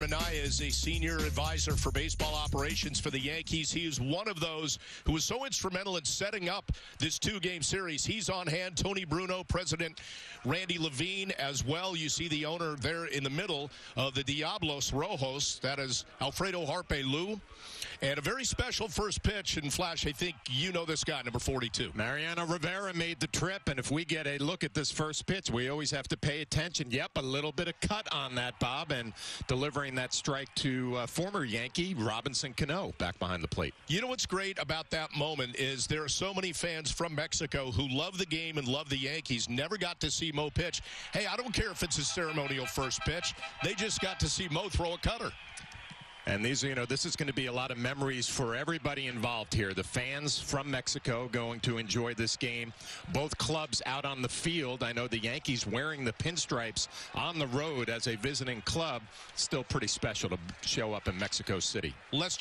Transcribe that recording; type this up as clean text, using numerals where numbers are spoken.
Manaya is a senior advisor for baseball operations for the Yankees. He is one of those who was so instrumental in setting up this two-game series. He's on hand. Tony Bruno, President Randy Levine as well. You see the owner there in the middle of the Diablos Rojos. That is Alfredo Harpe Lou. And a very special first pitch. And Flash, I think you know this guy, number 42. Mariano Rivera made the trip. And if we get a look at this first pitch, we always have to pay attention. Yep, a little bit of cut on that, Bob, and delivering that strike to former Yankee Robinson Cano back behind the plate. You know what's great about that moment is there are so many fans from Mexico who love the game and love the Yankees, never got to see Mo pitch. Hey, I don't care if it's a ceremonial first pitch. They just got to see Mo throw a cutter. And these, you know, this is going to be a lot of memories for everybody involved here. The fans from Mexico going to enjoy this game. Both clubs out on the field. I know the Yankees wearing the pinstripes on the road as a visiting club. Still pretty special to show up in Mexico City. Let's